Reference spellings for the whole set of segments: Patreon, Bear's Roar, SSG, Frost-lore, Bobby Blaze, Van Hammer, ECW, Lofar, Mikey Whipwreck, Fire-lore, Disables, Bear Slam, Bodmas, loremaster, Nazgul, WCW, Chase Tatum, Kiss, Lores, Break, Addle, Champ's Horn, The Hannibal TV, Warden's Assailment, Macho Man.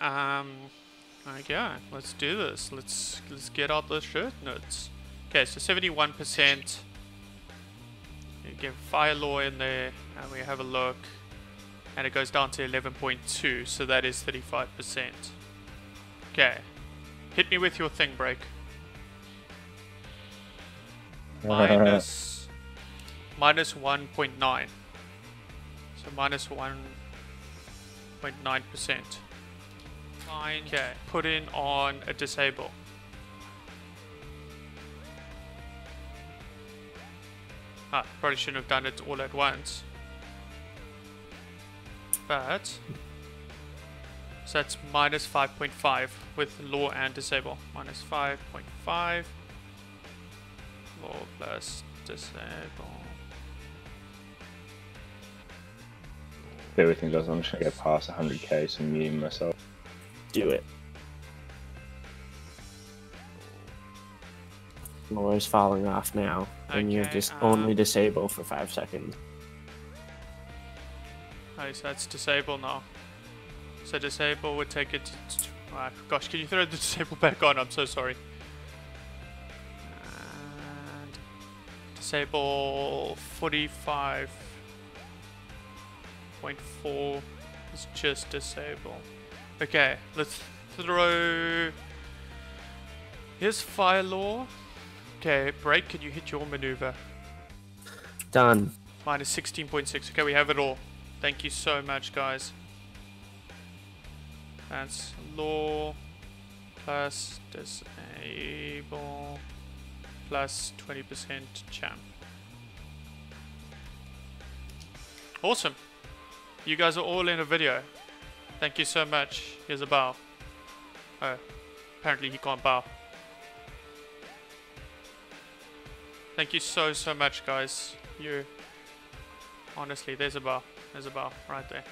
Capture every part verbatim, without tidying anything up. Um, okay, let's do this. Let's let's get out the shirt notes. Okay, so seventy-one percent. You get Fire-lore in there, and we have a look. And it goes down to eleven point two, so that is thirty-five percent. Okay. Hit me with your thing, Break. Minus... minus one point nine. So minus one point nine percent. Fine. Okay. Put in on a disable. Ah, probably shouldn't have done it all at once. But, so that's minus five point five with lore and disable. Minus five point five. Lore plus disable. If everything does, I'm just going to go past one hundred K, so I'm muting myself. Do it. Lore's falling off now, okay, and you're just um, only disable for five seconds. Okay, so that's disable now. So disable would take it to, to, oh gosh, can you throw the disable back on? I'm so sorry. And disable forty-five point four is just disable. Okay, let's throw... Here's Fire-lore. Okay, Break, can you hit your maneuver? Done. Minus sixteen point six. Okay, we have it all. Thank you so much, guys. That's lore plus disable plus twenty percent champ. Awesome. You guys are all in a video. Thank you so much. Here's a bow. Oh, apparently he can't bow. Thank you so, so much, guys. You, honestly, there's a bow. There's a bar right there.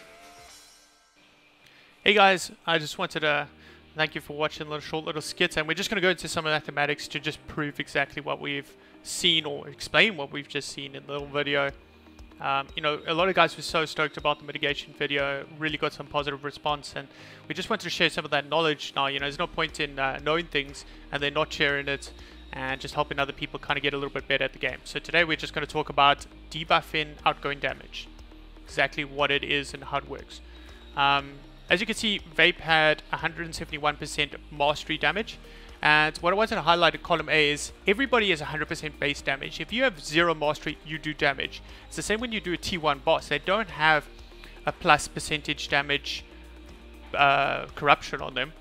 Hey guys, I just wanted to thank you for watching a little short little skit, and we're just going to go into some mathematics to just prove exactly what we've seen or explain what we've just seen in the little video. Um, you know, a lot of guys were so stoked about the mitigation video, really got some positive response, and we just wanted to share some of that knowledge now. You know, there's no point in uh, knowing things and then not sharing it, and just helping other people kind of get a little bit better at the game. So today we're just going to talk about debuffing outgoing damage. Exactly what it is and how it works. Um, as you can see, Vape had one hundred seventy-one percent mastery damage, and what I wanted to highlight in column A is everybody has one hundred percent base damage. If you have zero mastery, you do damage. It's the same when you do a T one boss. They don't have a plus percentage damage uh, corruption on them,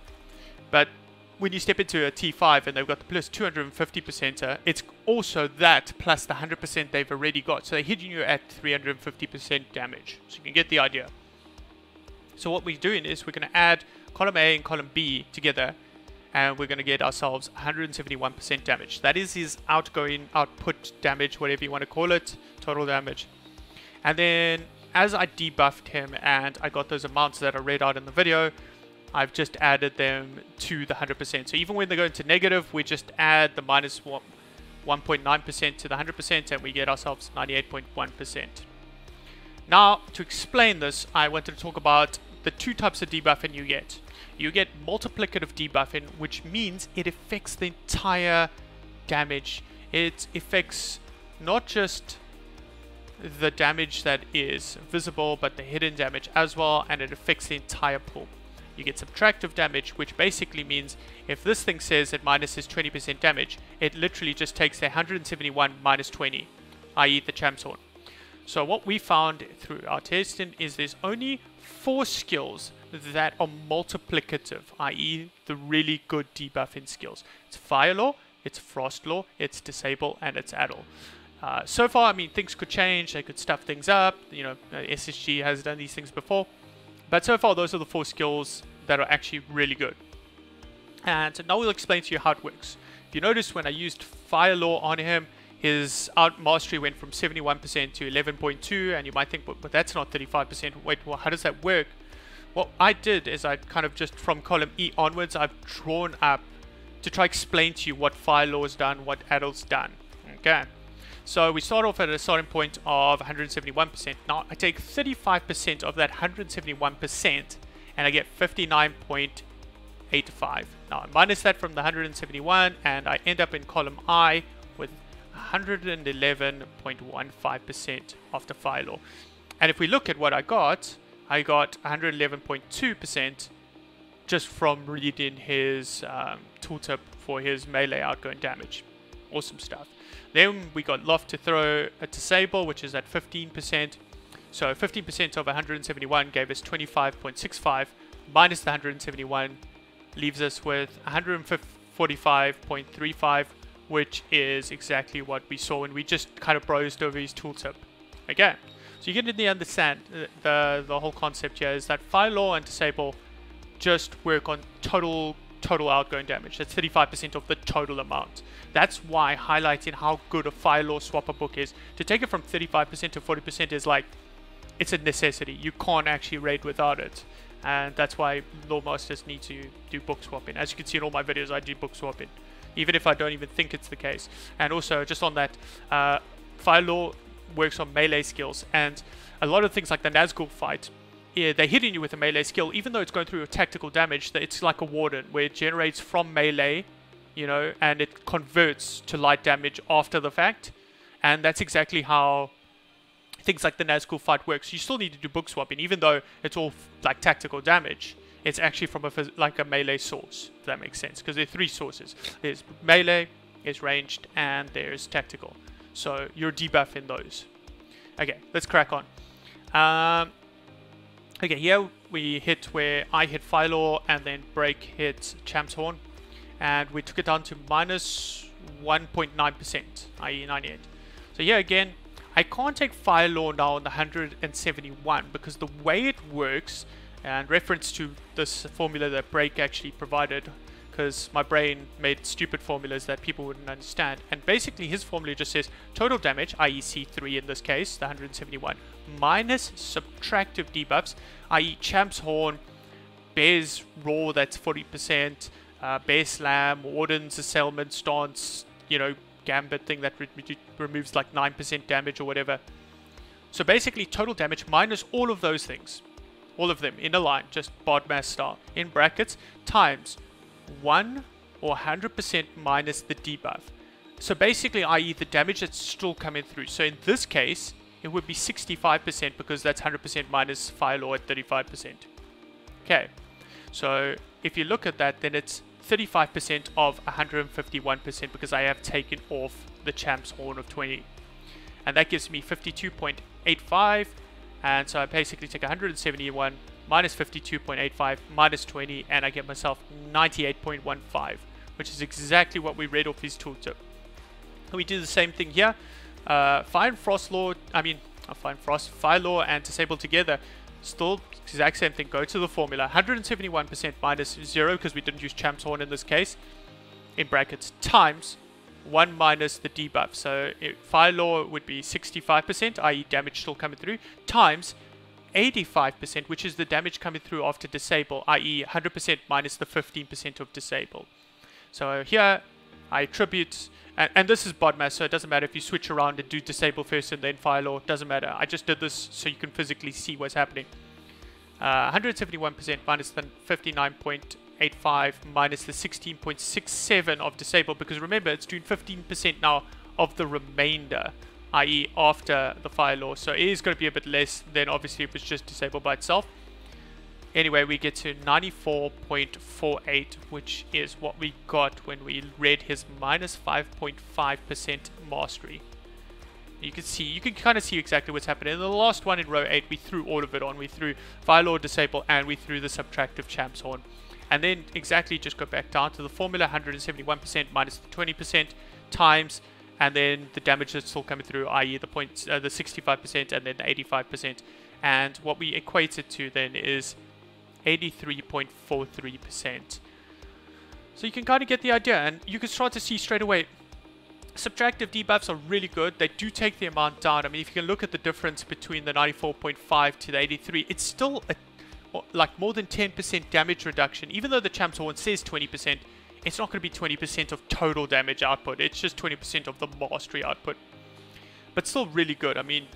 but when you step into a T five and they've got the plus two hundred fifty percent, it's also that plus the one hundred percent they've already got. So they're hitting you at three hundred fifty percent damage. So you can get the idea. So what we're doing is we're going to add column A and column B together, and we're going to get ourselves one hundred seventy-one percent damage. That is his outgoing output damage, whatever you want to call it, total damage. And then as I debuffed him and I got those amounts that I read out in the video, I've just added them to the one hundred percent. So even when they go into negative, we just add the minus one point nine percent to the one hundred percent, and we get ourselves ninety-eight point one percent. Now, to explain this, I wanted to talk about the two types of debuffing you get. You get multiplicative debuffing, which means it affects the entire damage. It affects not just the damage that is visible, but the hidden damage as well, and it affects the entire pool. You get subtractive damage, which basically means if this thing says it minuses twenty percent damage, it literally just takes the one hundred seventy-one minus twenty, that is the Champ's Horn. So what we found through our testing is there's only four skills that are multiplicative, that is the really good debuffing skills. It's Fire-lore, it's Frost-lore, it's Disable, and it's Addle. Uh, so far, I mean, things could change, they could stuff things up, you know, S S G has done these things before. But so far, those are the four skills that are actually really good. And now we'll explain to you how it works. If you notice, when I used Fire-lore on him, his out mastery went from seventy-one percent to eleven point two, and you might think, but, but that's not thirty-five percent. Wait, well, how does that work? What I did is I kind of just from column E onwards, I've drawn up to try to explain to you what Fire-lore's done, what Addle's done. Okay. So we start off at a starting point of one hundred seventy-one percent. Now I take thirty-five percent of that one hundred seventy-one percent and I get fifty-nine point eight five. Now I minus that from the one hundred seventy-one, and I end up in column I with one hundred eleven point one five percent of the Fire-lore. And if we look at what I got, I got one hundred eleven point two percent just from reading his um, tooltip for his melee outgoing damage. Awesome stuff. Then we got Loft to throw a disable, which is at fifteen percent. So fifteen percent of one hundred seventy-one gave us twenty-five point six five, minus the one hundred seventy-one leaves us with one hundred forty-five point three five, which is exactly what we saw when we just kind of browsed over his tooltip again. So you get to understand the the whole concept here is that Fire-lore and disable just work on total total outgoing damage. That's thirty-five percent of the total amount. That's why highlighting how good a Fire-lore swapper book is, to take it from thirty-five percent to forty percent is like, it's a necessity. You can't actually raid without it. And that's why lore masters need to do book swapping. As you can see in all my videos, I do book swapping, even if I don't even think it's the case. And also, just on that, uh, Fire-lore works on melee skills, and a lot of things like the Nazgul fight, yeah, they're hitting you with a melee skill, even though it's going through a tactical damage. That it's like a Warden, where it generates from melee, you know, and it converts to light damage after the fact. And that's exactly how things like the Nazgul fight works. You still need to do book swapping, even though it's all like tactical damage. It's actually from a like a melee source, if that makes sense, because there are three sources: there's melee, there's ranged, and there's tactical. So you're debuffing those. Okay, let's crack on. Um, Okay, here we hit where I hit Fire-lore and then Break hit Champ's Horn, and we took it down to minus one point nine percent, that is ninety-eight. So here again, I can't take Fire-lore now on the one hundred seventy-one, because the way it works, and reference to this formula that Break actually provided, because my brain made stupid formulas that people wouldn't understand. And basically his formula just says total damage, that is C three in this case, the one hundred seventy-one, minus subtractive debuffs, that is Champ's Horn, Bear's Roar, that's forty percent, uh, Bear Slam, Warden's Assailment, Stance, you know, Gambit thing that re removes like nine percent damage or whatever. So basically total damage minus all of those things, all of them in a line, just Bodmas style, in brackets, times one or one hundred percent minus the debuff. So basically, that is the damage that's still coming through. So in this case, it would be sixty-five percent, because that's one hundred percent minus Fire-lore at thirty-five percent. Okay, so if you look at that, then it's thirty-five percent of one hundred fifty-one percent, because I have taken off the Champ's Horn of twenty. And that gives me fifty-two point eight five. And so I basically take one hundred seventy-one minus fifty-two point eight five, minus twenty, and I get myself ninety-eight point one five, which is exactly what we read off his tooltip. We do the same thing here. Uh, Fire and Frost-lore, I mean, I find Frost, Fire-lore and Disable together, still exact same thing. Go to the formula, one hundred seventy-one percent minus zero, because we didn't use Champ's Horn in this case, in brackets, times one minus the debuff. So Fire-lore would be sixty-five percent, that is damage still coming through, times eighty-five percent, which is the damage coming through after disable, that is one hundred percent minus the fifteen percent of disable. So here I attribute, and, and this is Bodmas, so it doesn't matter if you switch around and do disable first and then Fire-lore, doesn't matter. I just did this so you can physically see what's happening. Uh, one hundred seventy-one percent minus the fifty-nine point eight five minus the sixteen point six seven of disable, because remember it's doing fifteen percent now of the remainder, that is after the Fire-lore, so it is going to be a bit less than obviously if it's just disabled by itself. Anyway, we get to ninety-four point four eight, which is what we got when we read his minus five point five percent mastery. You can see, you can kind of see exactly what's happening. In the last one in row eight, we threw all of it on. We threw Fire-lore, disable, and we threw the subtractive Champ's Horn. And then exactly just go back down to the formula, one hundred seventy-one percent minus the twenty percent times, and then the damage that's still coming through, that is the points, uh, the sixty-five percent, and then the eighty-five percent. And what we equate it to then is eighty-three point four three percent. So you can kind of get the idea, and you can start to see straight away, subtractive debuffs are really good. They do take the amount down. I mean, if you can look at the difference between the ninety-four point five to the eighty-three, it's still a, like more than ten percent damage reduction. Even though the Champ's Horn says twenty percent, it's not going to be twenty percent of total damage output. It's just twenty percent of the mastery output. But still really good. I mean,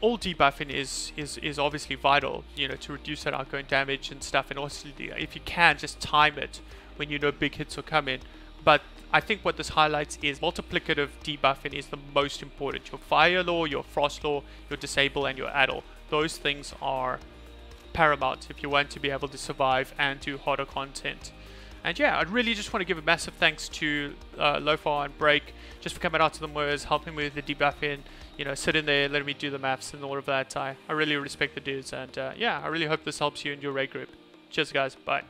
all debuffing is is is obviously vital, you know, to reduce that outgoing damage and stuff, and also if you can just time it when you know big hits are coming. But I think what this highlights is multiplicative debuffing is the most important. Your Fire-lore, your Frost-lore, your Disable, and your Addle. Those things are paramount if you want to be able to survive and do harder content. And yeah, I really just want to give a massive thanks to uh, Lofar and Break just for coming out to the moors, helping me with the debuffing, you know, sitting there, letting me do the maps and all of that. I, I really respect the dudes, and uh, yeah, I really hope this helps you and your raid group. Cheers, guys. Bye.